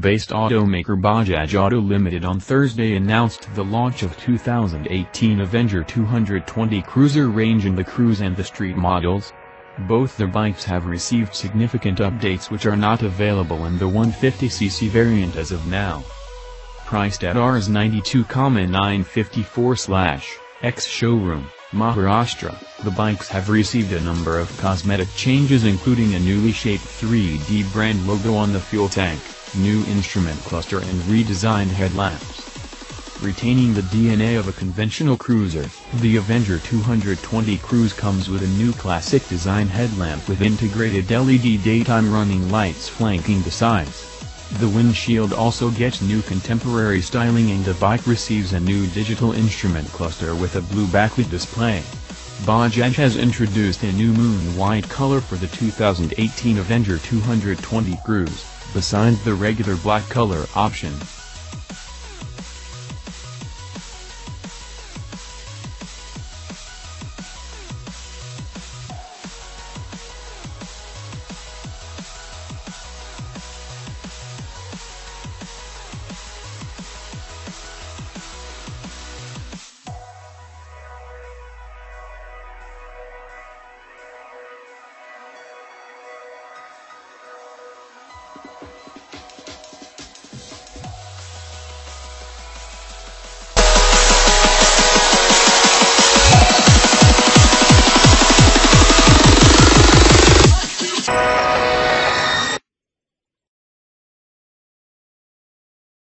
Pune-based automaker Bajaj Auto Limited on Thursday announced the launch of 2018 Avenger 220 Cruiser range in the Cruise and the Street models. Both the bikes have received significant updates which are not available in the 150cc variant as of now. Priced at Rs 92,954/ex-showroom, Maharashtra, the bikes have received a number of cosmetic changes including a newly shaped 3D brand logo on the fuel tank, new instrument cluster and redesigned headlamps. Retaining the DNA of a conventional cruiser, the Avenger 220 Cruise comes with a new classic design headlamp with integrated LED daytime running lights flanking the sides. The windshield also gets new contemporary styling and the bike receives a new digital instrument cluster with a blue backlit display. Bajaj has introduced a new moon white color for the 2018 Avenger 220 Cruise, besides the regular black color option.